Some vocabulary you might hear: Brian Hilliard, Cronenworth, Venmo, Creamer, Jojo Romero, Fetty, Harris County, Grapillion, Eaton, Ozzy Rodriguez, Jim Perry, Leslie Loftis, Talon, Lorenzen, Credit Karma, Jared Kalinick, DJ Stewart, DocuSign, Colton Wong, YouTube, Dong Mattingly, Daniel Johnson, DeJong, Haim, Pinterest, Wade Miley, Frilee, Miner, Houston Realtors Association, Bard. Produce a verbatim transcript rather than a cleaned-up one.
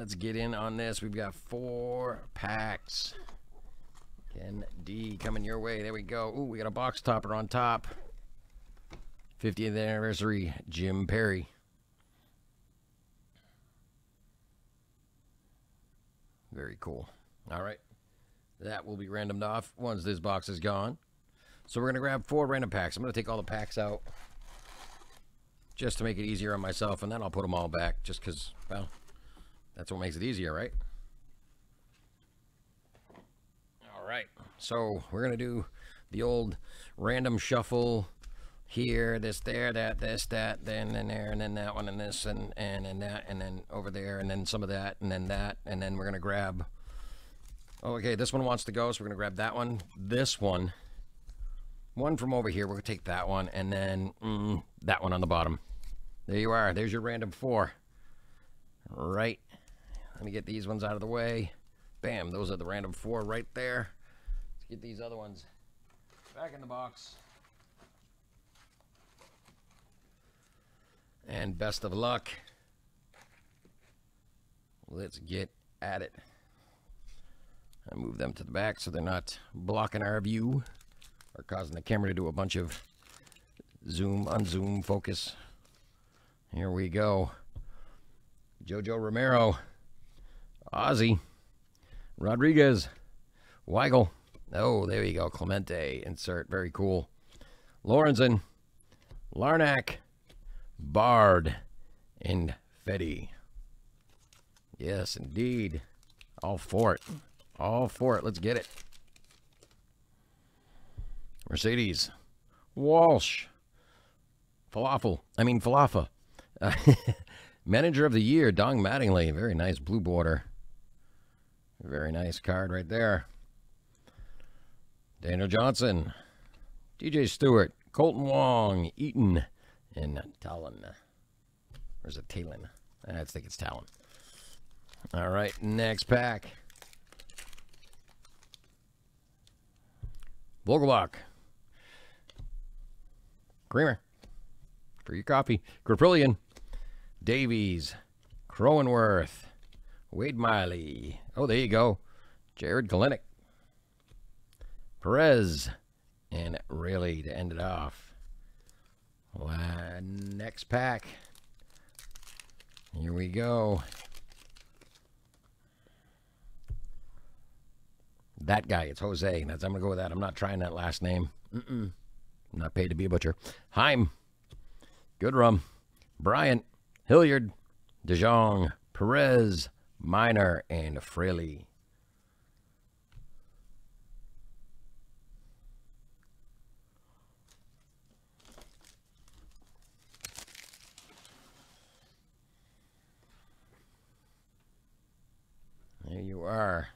Let's get in on this. We've got four packs. Ken D coming your way. There we go. Ooh, we got a box topper on top. fiftieth anniversary, Jim Perry. Very cool. All right. That will be randomed off once this box is gone. So we're going to grab four random packs. I'm going to take all the packs out just to make it easier on myself, and then I'll put them all back just because, well, that's what makes it easier, right? All right. So we're going to do the old random shuffle here, this, there, that, this, that, then, then there, and then that one, and this, and, and, and that, and then over there, and then some of that, and then that, and then we're going to grab... Oh, okay, this one wants to go, so we're going to grab that one, this one, one from over here, we're going to take that one, and then mm, that one on the bottom. There you are. There's your random four. All right. Let me get these ones out of the way. Bam, those are the random four right there. Let's get these other ones back in the box. And best of luck. Let's get at it. I move them to the back so they're not blocking our view or causing the camera to do a bunch of zoom, unzoom, focus. Here we go. Jojo Romero, Ozzy Rodriguez, Weigel. Oh, there you go. Clemente, insert. Very cool. Lorenzen, Larnac, Bard, and Fetty. Yes, indeed. All for it. All for it. Let's get it. Mercedes Walsh. Falafel. I mean, Falefa. Uh, Manager of the Year, Dong Mattingly. Very nice blue border. Very nice card right there. Daniel Johnson. D J Stewart. Colton Wong. Eaton. And Talon. Or is it Talon? I think it's Talon. All right. Next pack. Vogelbach, Creamer, for your coffee, Grapillion, Davies, Cronenworth, Wade Miley, oh there you go, Jared Kalinick, Perez, and Frilee to end it off. Well, next pack, here we go. That guy, it's Jose. That's, I'm going to go with that. I'm not trying that last name. Mm-mm. I'm not paid to be a butcher. Haim, Goodrum, Brian Hilliard, DeJong, Perez, Miner, and Frilee. There you are.